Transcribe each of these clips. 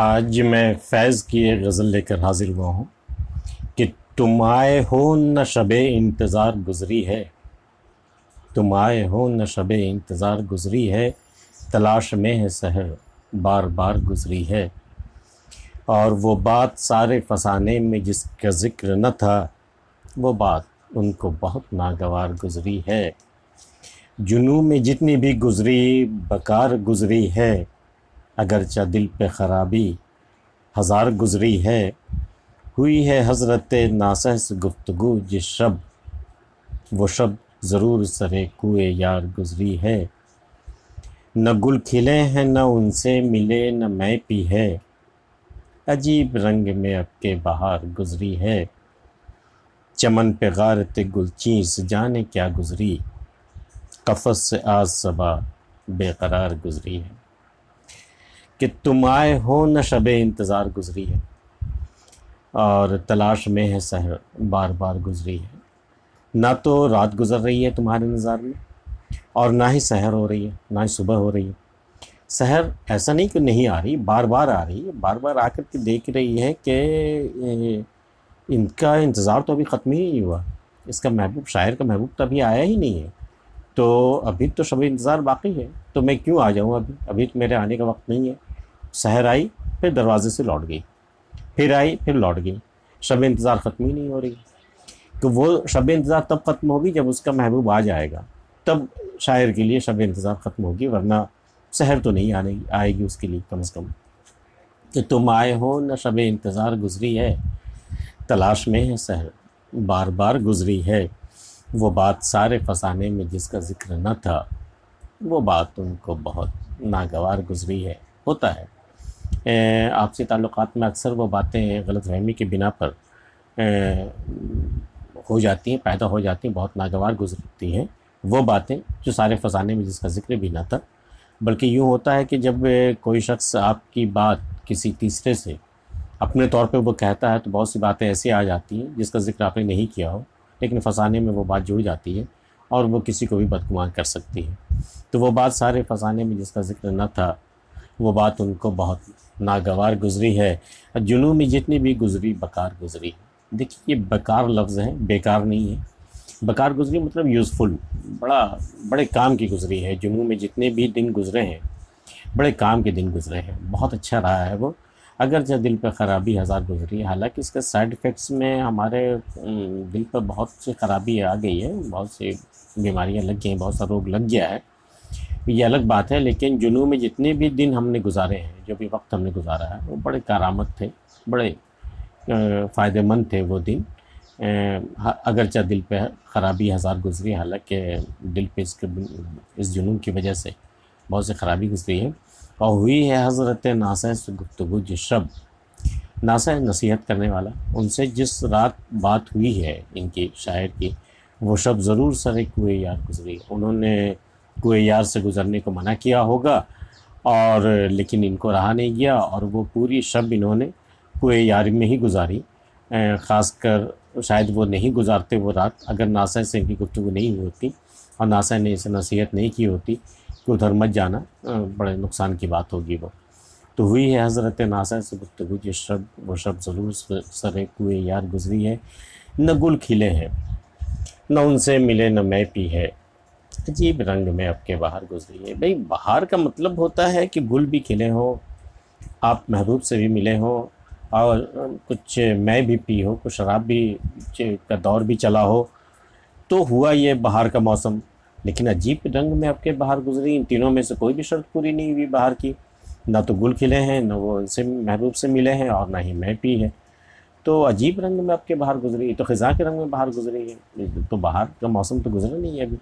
आज मैं फैज़ की एक गज़ल लेकर हाज़िर हुआ हूँ कि तुम आए हो न शबे इंतज़ार गुज़री है, तुम आए हो न शबे इंतज़ार गुज़री है, तलाश में है सहर बार बार गुज़री है। और वो बात सारे फसाने में जिसका ज़िक्र न था, वो बात उनको बहुत नागवार गुज़री है। जुनू में जितनी भी गुज़री बकार गुज़री है, अगरचा दिल पे ख़राबी हज़ार गुज़री है। हुई है हज़रत नासिख़ से गुफ्तगू जिस शब, वो शब ज़रूर सरे कुए यार गुज़री है। न गुल खिले हैं न उनसे मिले न मैं पी है, अजीब रंग में अब के बहार गुज़री है। चमन पे गारत गुलची से जाने क्या गुज़री, कफ़स से आज सबा बेकरार गुज़री है। कि तुम आए हो न शबे इंतज़ार गुज़री है और तलाश में है सहर बार बार गुज़री है। ना तो रात गुज़र रही है तुम्हारे इंतज़ार में, और ना ही सहर हो रही है, ना ही सुबह हो रही है। सहर ऐसा नहीं कि नहीं आ रही, बार बार आ रही है, बार बार आकर के देख रही है कि इनका इंतज़ार तो अभी ख़त्म ही नहीं हुआ। इसका महबूब, शायर का महबूब तो अभी आया ही नहीं है, तो अभी तो शब इंतज़ार बाकी है, तो मैं क्यों आ जाऊँ अभी, अभी तो मेरे आने का वक्त नहीं है। सहर आई फिर दरवाज़े से लौट गई, फिर आई फिर लौट गई, शब इंतज़ार ख़त्म ही नहीं हो रही। तो वो शब इंतज़ार तब ख़त्म होगी जब उसका महबूब आ जाएगा, तब शायर के लिए शब इंतज़ार ख़त्म होगी, वरना सहर तो नहीं आएगी उसके लिए कम अज़ कम। कि तुम आए हो न शब इंतज़ार गुज़री है, तलाश में है सहर बार बार गुज़री है। वो बात सारे फसाने में जिसका ज़िक्र न था, वो बात उनको बहुत नागवार गुज़री है। होता है आपसी ताल्लुकात में अक्सर वो बातें गलतफहमी के बिना पर हो जाती हैं, पैदा हो जाती हैं, बहुत नागवार गुज़रती हैं वो बातें जो सारे फसाने में जिसका ज़िक्र भी ना था। बल्कि यूँ होता है कि जब कोई शख्स आपकी बात किसी तीसरे से अपने तौर पर वो कहता है, तो बहुत सी बातें ऐसी आ जाती हैं जिसका ज़िक्र आपने नहीं किया हो, लेकिन फसाने में वो बात जुड़ जाती है और वो किसी को भी बदगुमान कर सकती है। तो वो बात सारे फसाने में जिसका ज़िक्र न था, वो बात उनको बहुत नागवार गुज़री है। जुनू में जितनी भी गुज़री बकार गुज़री है। देखिए ये बकार लफ्ज़ है, बेकार नहीं है। बकार गुज़री मतलब यूज़फुल, बड़े काम की गुज़री है। जुनू में जितने भी दिन गुज़रे हैं बड़े काम के दिन गुज़रे हैं, बहुत अच्छा रहा है वो। अगर जब दिल पर ख़राबी हज़ार गुज़री है, हालांकि इसके साइड इफ़ेक्ट्स में हमारे दिल पर बहुत सी ख़राबी आ गई है, बहुत सी बीमारियां लग गई हैं, बहुत सा रोग लग गया है, ये अलग बात है। लेकिन जुनू में जितने भी दिन हमने गुजारे हैं, जो भी वक्त हमने गुजारा है, वो बड़े कारामत थे, बड़े फ़ायदेमंद थे वो दिन। अगरचा दिल पर ख़राबी हज़ार गुज़री, हालांकि दिल पर इस जुनून की वजह से बहुत सी ख़राबी गुज़री है। और हुई है हज़रत नासिख़ से गुफ्तगू जिस शब, नासिख़ नसीहत करने वाला, उनसे जिस रात बात हुई है इनकी शायर की, वो शब ज़रूर सरे कुए यार गुज़री। उन्होंने कुए यार से गुज़रने को मना किया होगा, और लेकिन इनको रहा नहीं गया और वो पूरी शब इन्होंने कुए यार में ही गुजारी। ख़ासकर शायद वो नहीं गुजारते वो रात अगर नासिख़ से इनकी गुफ्तगू नहीं होती और नासिख़ ने इसे नसीहत नहीं की होती कि उधर मत जाना, बड़े नुकसान की बात होगी वो। तो हुई है हज़रत नासिख़ से गुफ्तगू जिस शब, वो शब ज़रूर सरे कुए यार गुज़री है। न गुल खिले हैं न उनसे मिले न मैं पी है, अजीब रंग में अब के बहार गुज़री है। भाई बहार का मतलब होता है कि गुल भी खिले हों, आप महबूब से भी मिले हों, और कुछ मैं भी पी हो, कुछ शराब भी का दौर भी चला हो, तो हुआ ये बहार का मौसम। लेकिन अजीब रंग में आपके बहार गुज़री, इन तीनों में से कोई भी शर्त पूरी नहीं हुई बहार की। ना तो गुल खिले हैं, ना वो उनसे महबूब से मिले हैं, और ना ही मैं पी है। तो अजीब रंग में आपके बहार गुज़री, तो ख़िज़ा के रंग में बहार गुज़री है, तो बहार का मौसम तो गुज़रा नहीं है अभी।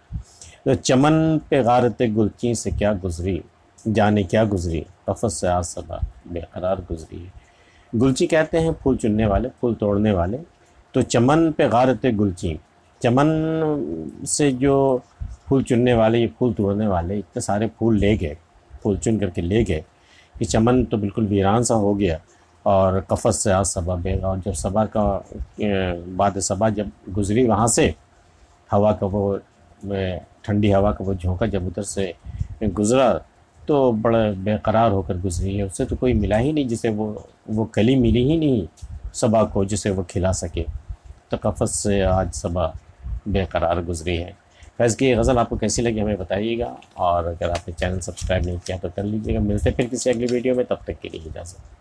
तो चमन पे गारत गुलची से क्या गुज़री, जाने क्या गुज़री, कफ़स से आज सबा बेकरार गुज़री है। गुलची कहते हैं फूल चुनने वाले, फूल तोड़ने वाले। तो चमन पे गारत गुलची, चमन से जो फूल चुनने वाले, ये फूल तोड़ने वाले इतने सारे फूल ले गए, फूल चुन करके ले गए कि चमन तो बिल्कुल वीरान सा हो गया। और कफ़स से आज सबा बेगा, और जब सबा का बाद सबा जब गुज़री वहाँ से, हवा का वो ठंडी हवा का वो झोंका जब उधर से गुज़रा, तो बड़ा बेकरार होकर गुजरी है, उससे तो कोई मिला ही नहीं जिसे वो कली मिली ही नहीं सबा को जिसे वो खिला सके। तकफ़स से आज सबा बेकरार गुजरी है। फैज़ की गज़ल आपको कैसी लगी हमें बताइएगा, और अगर आपने चैनल सब्सक्राइब नहीं किया तो कर लीजिएगा। मिलते फिर किसी अगली वीडियो में, तब तक के लिए इजाज़त।